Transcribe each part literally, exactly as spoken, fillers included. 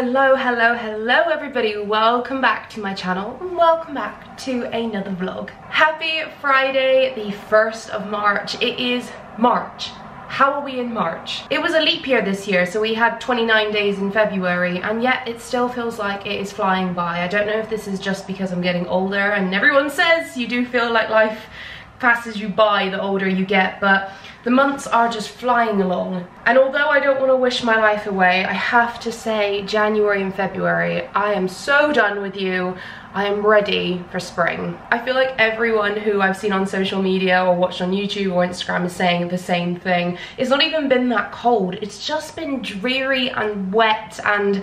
Hello, hello, hello everybody. Welcome back to my channel and welcome back to another vlog. Happy Friday the first of March. It is March. How are we in March? It was a leap year this year, so we had twenty-nine days in February, and yet it still feels like it is flying by. I don't know if this is just because I'm getting older, and everyone says you do feel like life passes you by the older you get, but the months are just flying along. And although I don't want to wish my life away, I have to say January and February, I am so done with you. I am ready for spring. I feel like everyone who I've seen on social media or watched on YouTube or Instagram is saying the same thing. It's not even been that cold. It's just been dreary and wet, and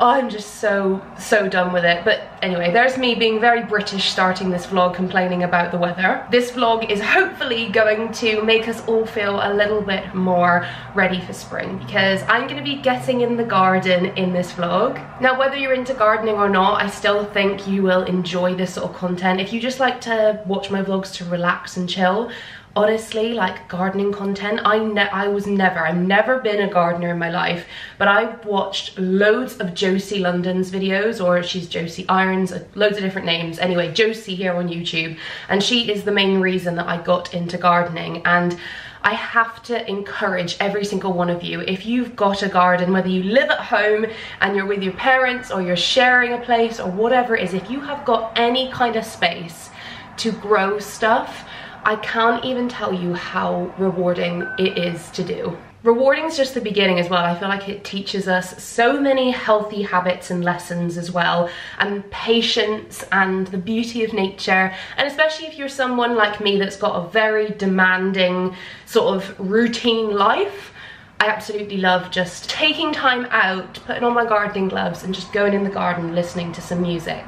oh, I'm just so, so done with it. But anyway, there's me being very British starting this vlog complaining about the weather. This vlog is hopefully going to make us all feel a little bit more ready for spring, because I'm gonna be getting in the garden in this vlog. Now, whether you're into gardening or not, I still think you will enjoy this sort of content. If you just like to watch my vlogs to relax and chill, honestly, like gardening content, I ne I was never, I've never been a gardener in my life, but I've watched loads of Josie London's videos, or she's Josie Irons, loads of different names. Anyway, Josie here on YouTube, and she is the main reason that I got into gardening. And I have to encourage every single one of you, if you've got a garden, whether you live at home and you're with your parents or you're sharing a place or whatever it is, if you have got any kind of space to grow stuff, I can't even tell you how rewarding it is to do. Rewarding is just the beginning as well. I feel like it teaches us so many healthy habits and lessons as well, and patience and the beauty of nature. And especially if you're someone like me that's got a very demanding sort of routine life, I absolutely love just taking time out, putting on my gardening gloves and just going in the garden listening to some music.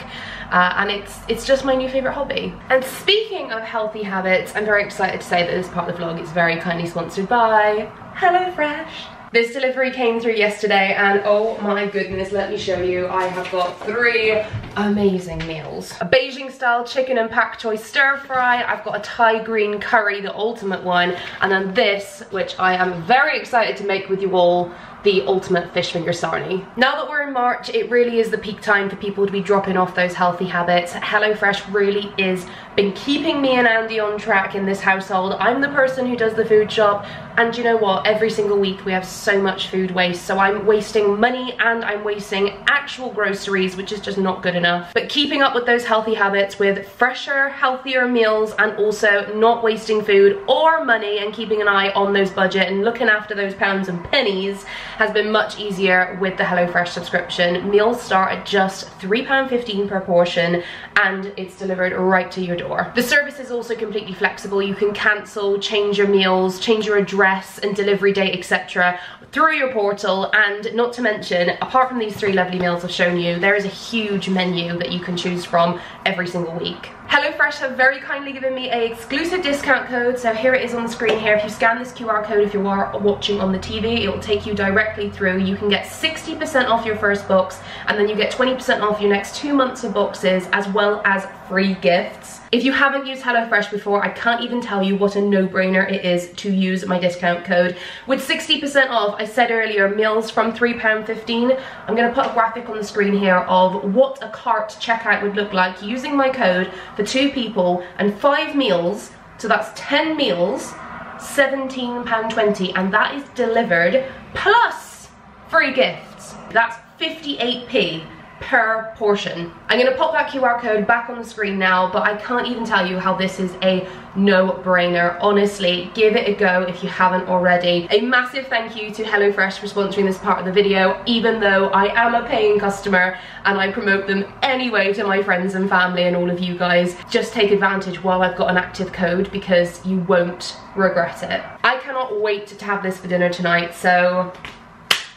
Uh, and it's it's just my new favourite hobby. And speaking of healthy habits, I'm very excited to say that this part of the vlog is very kindly sponsored by HelloFresh. This delivery came through yesterday, and oh my goodness, let me show you. I have got three amazing meals. A Beijing style chicken and pak choi stir fry, I've got a Thai green curry, the ultimate one, and then this, which I am very excited to make with you all, the ultimate fish finger sarnie. Now that we're in March, it really is the peak time for people to be dropping off those healthy habits. HelloFresh really is been keeping me and Andy on track in this household. I'm the person who does the food shop, and you know what, every single week we have so much food waste, so I'm wasting money and I'm wasting actual groceries, which is just not good enough. But keeping up with those healthy habits with fresher, healthier meals, and also not wasting food or money, and keeping an eye on those budget and looking after those pounds and pennies has been much easier with the HelloFresh subscription. Meals start at just three pounds fifteen per portion, and it's delivered right to your door. The service is also completely flexible. You can cancel, change your meals, change your address and delivery date, et cetera through your portal. And not to mention, apart from these three lovely meals I've shown you, there is a huge menu that you can choose from every single week. HelloFresh have very kindly given me an exclusive discount code, so here it is on the screen here. If you scan this Q R code, if you are watching on the T V, it will take you directly through. You can get sixty percent off your first box, and then you get twenty percent off your next two months of boxes, as well as free gifts. If you haven't used HelloFresh before, I can't even tell you what a no-brainer it is to use my discount code. With sixty percent off, I said earlier, meals from three pounds fifteen. I'm gonna put a graphic on the screen here of what a cart checkout would look like using my code for two people and five meals, so that's ten meals, seventeen pounds twenty, and that is delivered plus free gifts. That's fifty-eight p. Per portion. I'm gonna pop that Q R code back on the screen now, but I can't even tell you how this is a no-brainer. Honestly, give it a go if you haven't already. A massive thank you to HelloFresh for sponsoring this part of the video, even though I am a paying customer and I promote them anyway to my friends and family and all of you guys. Just take advantage while I've got an active code, because you won't regret it. I cannot wait to have this for dinner tonight, so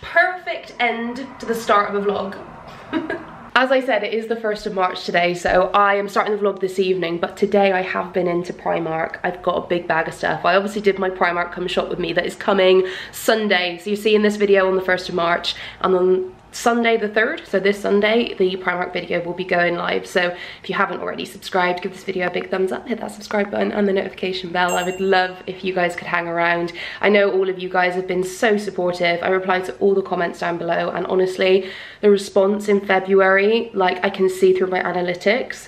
perfect end to the start of a vlog. As I said, it is the first of March today, so I am starting the vlog this evening, but today I have been into Primark. I've got a big bag of stuff. I obviously did my Primark Come Shop With Me that is coming Sunday, so you see in this video on the first of March, and on Sunday the third, so this Sunday, the Primark video will be going live. So if you haven't already subscribed, give this video a big thumbs up, hit that subscribe button and the notification bell. I would love if you guys could hang around. I know all of you guys have been so supportive. I replied to all the comments down below, and honestly, the response in February, like I can see through my analytics,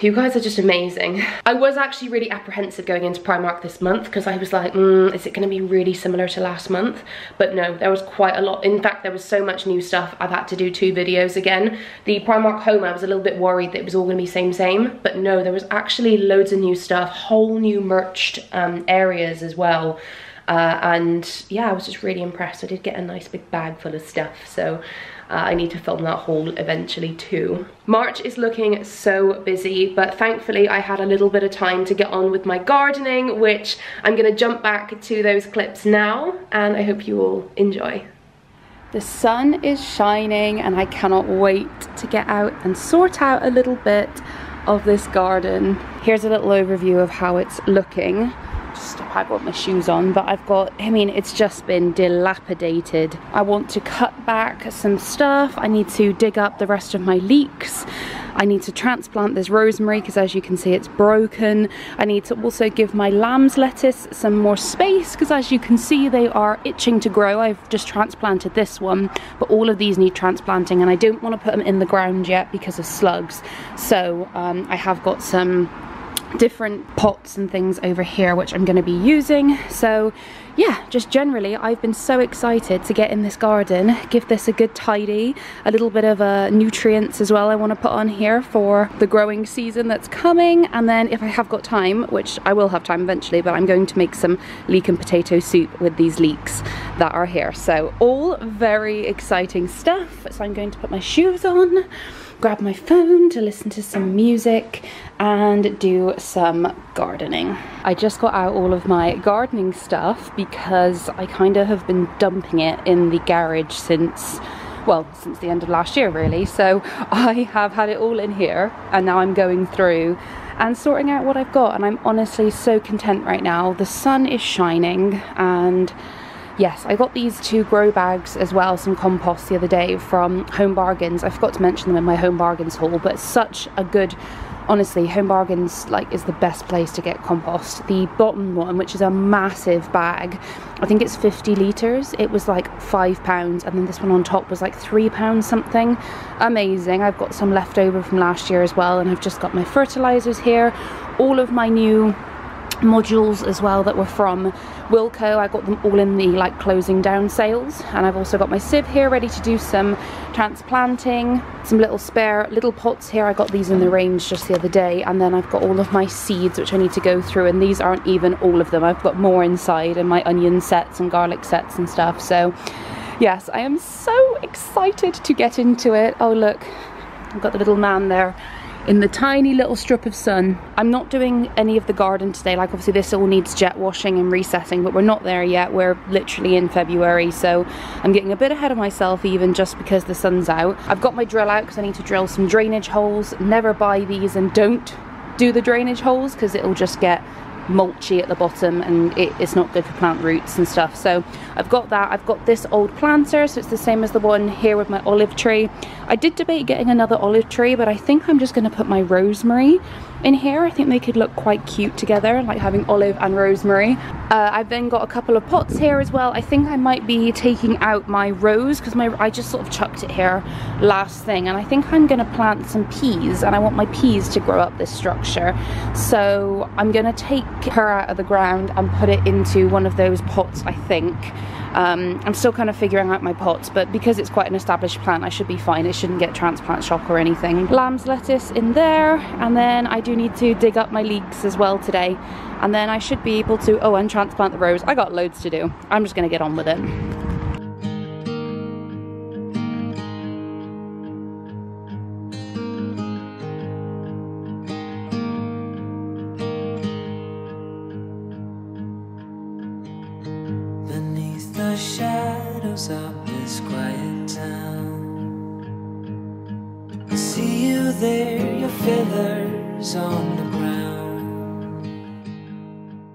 you guys are just amazing. I was actually really apprehensive going into Primark this month because I was like, mm, is it going to be really similar to last month? But no, there was quite a lot. In fact, there was so much new stuff. I've had to do two videos again. The Primark home, I was a little bit worried that it was all going to be same, same. But no, there was actually loads of new stuff, whole new merched um, areas as well. Uh, and yeah, I was just really impressed. I did get a nice big bag full of stuff, so uh, I need to film that haul eventually too. March is looking so busy, but thankfully I had a little bit of time to get on with my gardening, which I'm going to jump back to those clips now, and I hope you all enjoy. The sun is shining and I cannot wait to get out and sort out a little bit of this garden. Here's a little overview of how it's looking. I've got my shoes on, but I've got, I mean, it's just been dilapidated. I want to cut back some stuff. I need to dig up the rest of my leeks. I need to transplant this rosemary because, as you can see, it's broken. I need to also give my lamb's lettuce some more space because, as you can see, they are itching to grow. I've just transplanted this one, but all of these need transplanting, and I don't want to put them in the ground yet because of slugs. So um, I have got some different pots and things over here which I'm going to be using. So yeah, just generally I've been so excited to get in this garden, give this a good tidy, a little bit of uh, nutrients as well I want to put on here for the growing season that's coming. And then if I have got time, which I will have time eventually, but I'm going to make some leek and potato soup with these leeks that are here. So all very exciting stuff. So I'm going to put my shoes on, grab my phone to listen to some music and do some gardening. I just got out all of my gardening stuff because I kind of have been dumping it in the garage since, well, since the end of last year really. So I have had it all in here and now I'm going through and sorting out what I've got, and I'm honestly so content right now. The sun is shining, and yes, I got these two grow bags as well, some compost the other day from Home Bargains. I forgot to mention them in my Home Bargains haul, but such a good, honestly, Home Bargains like is the best place to get compost. The bottom one, which is a massive bag, I think it's fifty litres, it was like five pounds, and then this one on top was like three pounds something. Amazing. I've got some left over from last year as well, and I've just got my fertilisers here, all of my new modules as well that were from Wilko. I got them all in the like closing down sales, and I've also got my sieve here ready to do some transplanting, some little spare little pots here. I got these in the Range just the other day, and then I've got all of my seeds which I need to go through, and these aren't even all of them. I've got more inside, and my onion sets and garlic sets and stuff. So yes, I am so excited to get into it. Oh look, I've got the little man there in the tiny little strip of sun. I'm not doing any of the garden today, like obviously this all needs jet washing and resetting, but we're not there yet. We're literally in February, so I'm getting a bit ahead of myself even just because the sun's out. I've got my drill out because I need to drill some drainage holes. Never buy these and don't do the drainage holes because it'll just get mulchy at the bottom, and it, it's not good for plant roots and stuff. So I've got that. I've got this old planter, so it's the same as the one here with my olive tree. I did debate getting another olive tree, but I think I'm just going to put my rosemary in here. I think they could look quite cute together, like having olive and rosemary. Uh, I've then got a couple of pots here as well. I think I might be taking out my rose because my I just sort of chucked it here last thing, and I think I'm going to plant some peas, and I want my peas to grow up this structure. So I'm going to take her out of the ground and put it into one of those pots, I think. Um, I'm still kind of figuring out my pots, but because it's quite an established plant, I should be fine. It shouldn't get transplant shock or anything. Lamb's lettuce in there, and then I do need to dig up my leeks as well today. And then I should be able to, oh, and transplant the rose. I got loads to do. I'm just going to get on with it. Up this quiet town, I see you there, your feathers on the ground.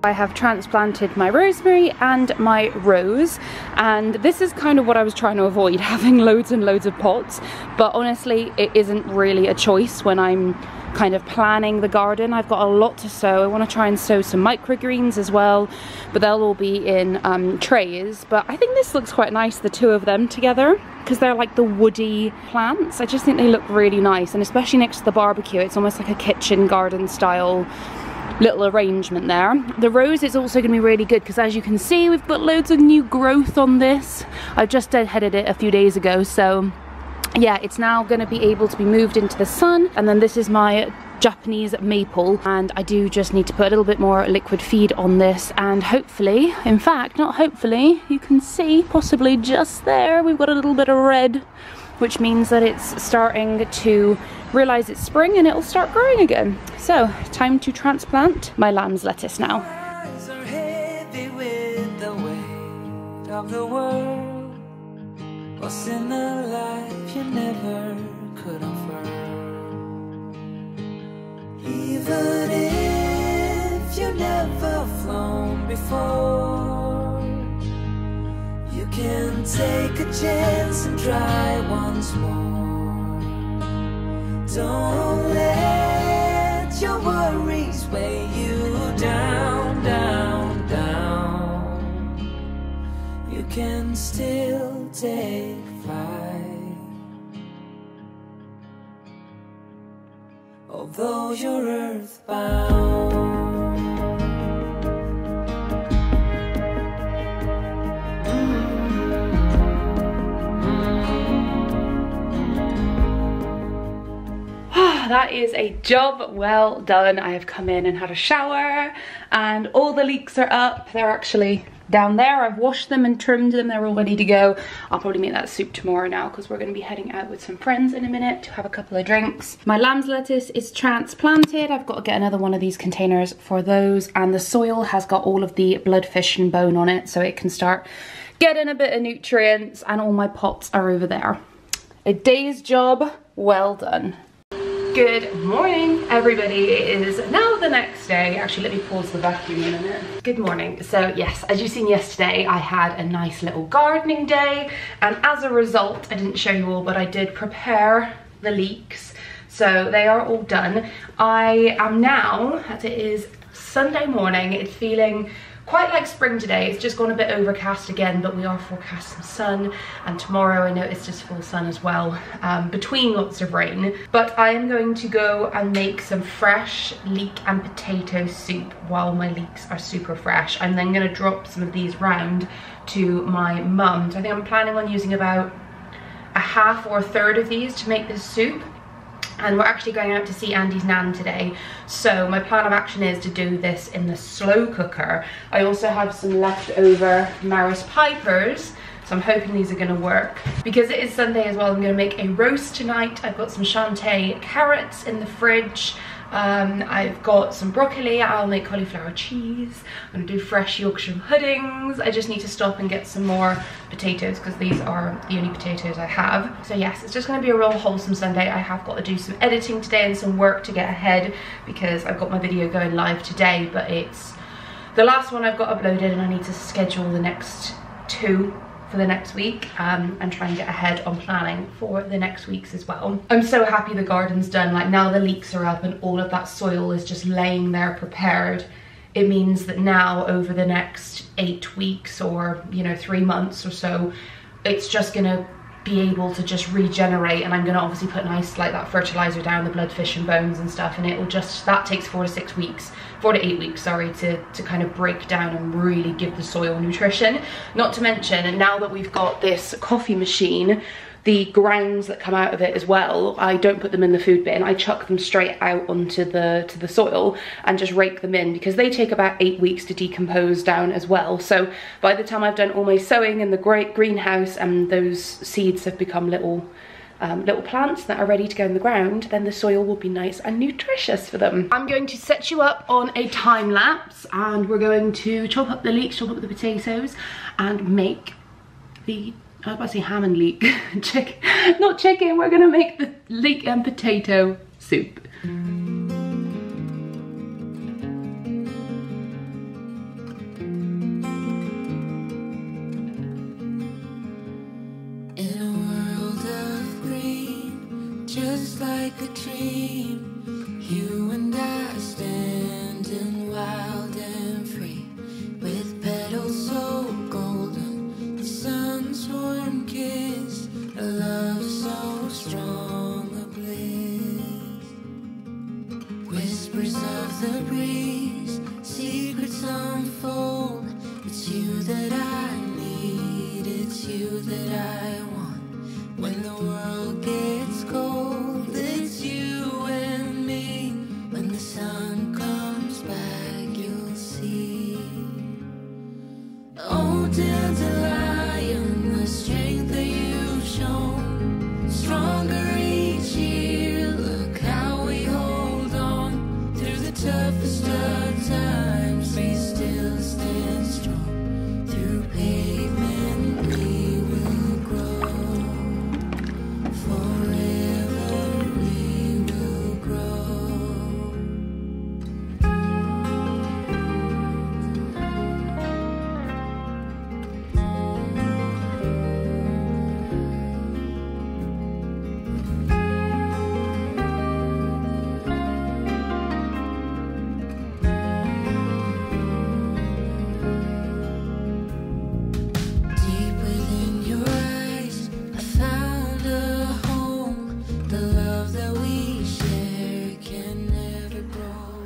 I have transplanted my rosemary and my rose, and this is kind of what I was trying to avoid, having loads and loads of pots, but honestly it isn't really a choice when I'm kind of planning the garden. I've got a lot to sow. I want to try and sow some microgreens as well, but they'll all be in um, trays. But I think this looks quite nice, the two of them together, because they're like the woody plants. I just think they look really nice, and especially next to the barbecue, it's almost like a kitchen garden style little arrangement there. The rose is also going to be really good because, as you can see, we've got loads of new growth on this. I've just deadheaded it a few days ago, so yeah, it's now going to be able to be moved into the sun. And then this is my Japanese maple, and I do just need to put a little bit more liquid feed on this, and hopefully, in fact, not hopefully, you can see possibly just there we've got a little bit of red, which means that it's starting to realize it's spring and it'll start growing again. So time to transplant my lamb's lettuce now. My eyes are heavy with the weight of the world. Lost in the life you never could affirm. Even if you never flown before, you can take a chance and try once more. Don't let your worries weigh you down, down, down. You can still take flight, although you're earthbound. That is a job well done. I have come in and had a shower, and all the leeks are up. They're actually down there. I've washed them and trimmed them. They're all ready to go. I'll probably make that soup tomorrow now, because we're going to be heading out with some friends in a minute to have a couple of drinks. My lamb's lettuce is transplanted. I've got to get another one of these containers for those, and the soil has got all of the bloodfish and bone on it, so it can start getting a bit of nutrients, and all my pots are over there. A day's job well done. Good morning, everybody. It is now the next day. Actually, let me pause the vacuum in a minute. Good morning. So yes, as you've seen yesterday, I had a nice little gardening day, and as a result, I didn't show you all, but I did prepare the leeks. So they are all done. I am now, as it is Sunday morning, it's feeling quite like spring today. It's just gone a bit overcast again, but we are forecast some sun, and tomorrow I know it's just full sun as well, um, between lots of rain. But I am going to go and make some fresh leek and potato soup while my leeks are super fresh. I'm then gonna drop some of these round to my mum. So I think I'm planning on using about a half or a third of these to make this soup. And we're actually going out to see Andy's nan today, so my plan of action is to do this in the slow cooker. I also have some leftover Maris Pipers, so I'm hoping these are going to work. Because it is Sunday as well, I'm going to make a roast tonight. I've got some Chantenay carrots in the fridge. Um, I've got some broccoli. I'll make cauliflower cheese. I'm going to do fresh Yorkshire puddings. I just need to stop and get some more potatoes, because these are the only potatoes I have. So yes, it's just going to be a real wholesome Sunday. I have got to do some editing today and some work to get ahead, because I've got my video going live today, but it's the last one I've got uploaded, and I need to schedule the next two for the next week, um, and try and get ahead on planning for the next weeks as well. I'm so happy the garden's done. Like, now the leeks are up and all of that soil is just laying there prepared. It means that now over the next eight weeks or, you know, three months or so, it's just gonna be able to just regenerate, and I'm gonna obviously put nice, like, that fertilizer down, the bloodfish and bones and stuff, and it will just, that takes four to six weeks, four to eight weeks, sorry, to, to kind of break down and really give the soil nutrition. Not to mention, now that we've got this coffee machine, the grounds that come out of it as well, I don't put them in the food bin. I chuck them straight out onto the to the soil and just rake them in, because they take about eight weeks to decompose down as well. So by the time I've done all my sowing in the great greenhouse and those seeds have become little Um, little plants that are ready to go in the ground, then the soil will be nice and nutritious for them. I'm going to set you up on a time lapse, and we're going to chop up the leeks, chop up the potatoes, and make the, I was about to say ham and leek, chicken, not chicken, we're gonna make the leek and potato soup. like a dream. You and I standing wild and free, with petals so golden, the sun's warm kiss, a love so strong, a bliss. Whispers of the breeze, secrets unfold. It's you that I need, it's you that I want. When the world gets cold, it's you and me. When the sun comes back, you'll see. Oh, dandelion, the strength that you've shown, stronger each year, look how we hold on. Through the toughest of times, we still stand strong. Through pavement, we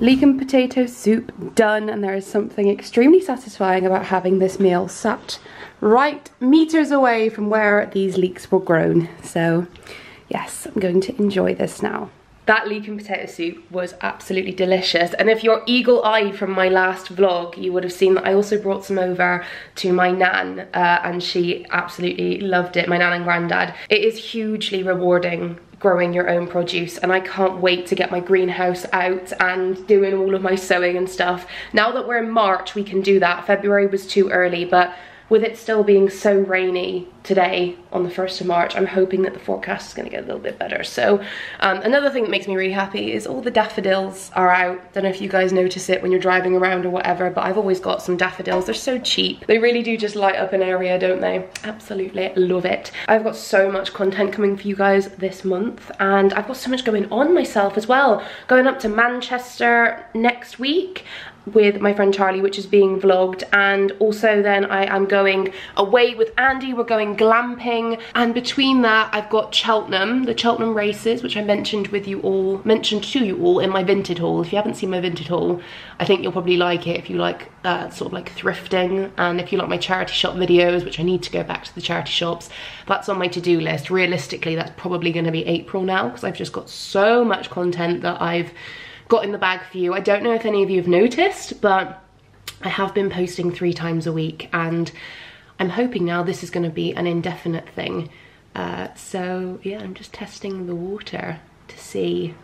Leek and potato soup done, and there is something extremely satisfying about having this meal sat right meters away from where these leeks were grown. So yes, I'm going to enjoy this now. That leek and potato soup was absolutely delicious, and if you're eagle-eyed from my last vlog, you would have seen that I also brought some over to my nan, uh, and she absolutely loved it, my nan and granddad. It is hugely rewarding growing your own produce, and I can't wait to get my greenhouse out and doing all of my sewing and stuff. Now that we're in March, we can do that. February was too early, but with it still being so rainy today on the first of March, I'm hoping that the forecast is going to get a little bit better. So um, another thing that makes me really happy is all the daffodils are out. Don't know if you guys notice it when you're driving around or whatever, but I've always got some daffodils. They're so cheap. They really do just light up an area, don't they? Absolutely love it. I've got so much content coming for you guys this month, and I've got so much going on myself as well. Going up to Manchester next week with my friend Charlie, which is being vlogged, and also then I am going away with Andy. We're going glamping, and between that I've got Cheltenham, the Cheltenham races, which I mentioned with you all, mentioned to you all in my vintage haul. If you haven't seen my vintage haul, I think you'll probably like it if you like uh, sort of like thrifting, and if you like my charity shop videos, which I need to go back to the charity shops. That's on my to-do list. Realistically, that's probably going to be April now, because I've just got so much content that I've got in the bag for you. I don't know if any of you have noticed, but I have been posting three times a week, and I'm hoping now this is going to be an indefinite thing. Uh, so yeah, I'm just testing the water to see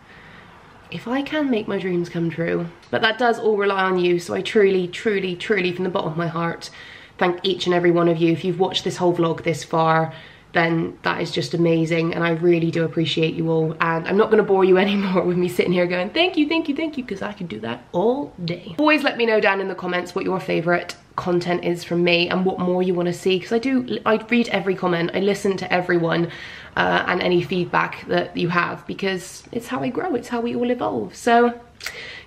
if I can make my dreams come true. But that does all rely on you, so I truly, truly, truly, from the bottom of my heart, thank each and every one of you. If you've watched this whole vlog this far, then that is just amazing, and I really do appreciate you all, and I'm not going to bore you anymore with me sitting here going thank you, thank you, thank you, because I could do that all day. Always let me know down in the comments what your favourite content is from me and what more you want to see, because I do, I read every comment, I listen to everyone, uh, and any feedback that you have, because it's how I grow, it's how we all evolve. So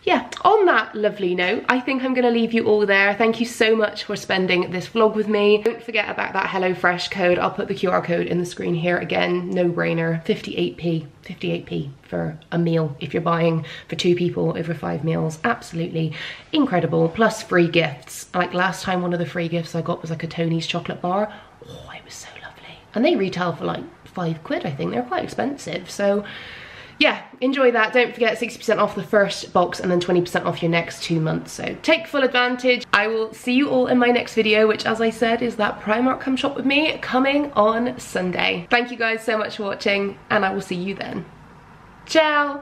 yeah, on that lovely note, I think I'm going to leave you all there. Thank you so much for spending this vlog with me. Don't forget about that HelloFresh code. I'll put the Q R code in the screen here again. No brainer, fifty-eight p, fifty-eight p for a meal if you're buying for two people over five meals. Absolutely incredible, plus free gifts. Like last time, one of the free gifts I got was like a Tony's chocolate bar. Oh, it was so lovely. And they retail for like five quid, I think. They're quite expensive, so yeah, enjoy that. Don't forget sixty percent off the first box and then twenty percent off your next two months. So take full advantage. I will see you all in my next video, which as I said is that Primark Come Shop With Me coming on Sunday. Thank you guys so much for watching, and I will see you then. Ciao.